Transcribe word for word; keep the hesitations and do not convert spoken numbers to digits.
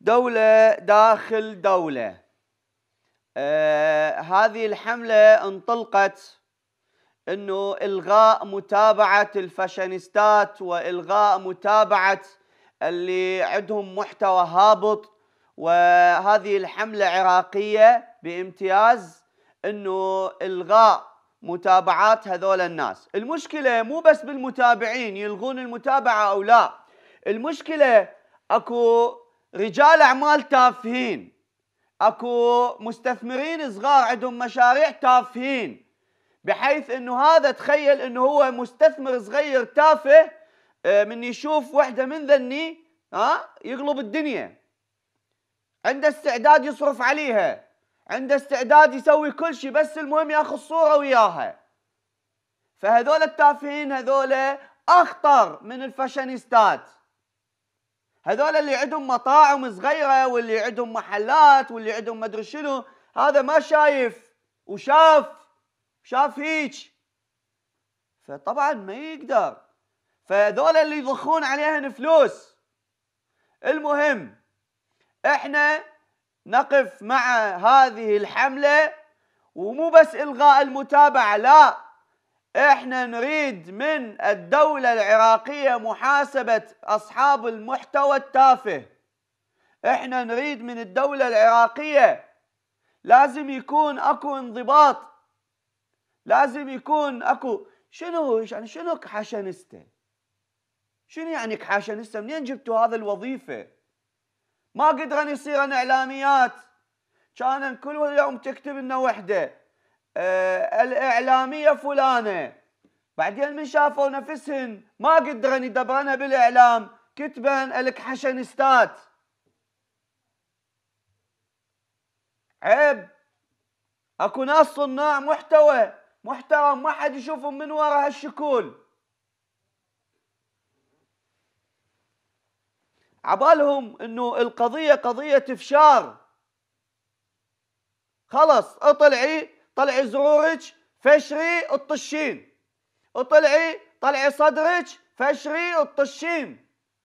دولة داخل دولة. آه هذه الحملة انطلقت انه الغاء متابعة الفاشينيستات والغاء متابعة اللي عندهم محتوى هابط، وهذه الحملة عراقية بامتياز انه الغاء متابعات هذول الناس. المشكلة مو بس بالمتابعين يلغون المتابعة او لا، المشكلة اكو رجال اعمال تافهين، اكو مستثمرين صغار عندهم مشاريع تافهين، بحيث انه هذا تخيل انه هو مستثمر صغير تافه من يشوف وحده من ذني ها يقلب الدنيا، عنده استعداد يصرف عليها، عنده استعداد يسوي كل شيء بس المهم ياخذ صوره وياها. فهذول التافهين هذول اخطر من الفاشينيستات، هذول اللي عندهم مطاعم صغيره واللي عندهم محلات واللي عندهم مدري شنو، هذا ما شايف وشاف شاف هيك، فطبعا ما يقدر، فهذول اللي يضخون عليهن فلوس. المهم احنا نقف مع هذه الحملة، ومو بس إلغاء المتابعة، لا، احنا نريد من الدولة العراقية محاسبة أصحاب المحتوى التافه. احنا نريد من الدولة العراقية لازم يكون اكو انضباط، لازم يكون اكو شنو يعني شنو كحاشنسته؟ شنو يعني كحاشنسته؟ منين جبتوا هذا الوظيفة؟ ما قدرن يصيرن اعلاميات، كانن كل يوم تكتب لنا وحده أه الاعلاميه فلانه، بعدين من شافوا نفسهن ما قدرن يدبرنها بالاعلام كتبن الكحاشنستات. عيب، اكو ناس صناع محتوى محترم ما حد يشوفهم من وراء هالشكول، عبالهم انه القضية قضية افشار، خلص اطلعي طلعي زرورك فشري الطشين، اطلعي طلعي صدرك فشري الطشين.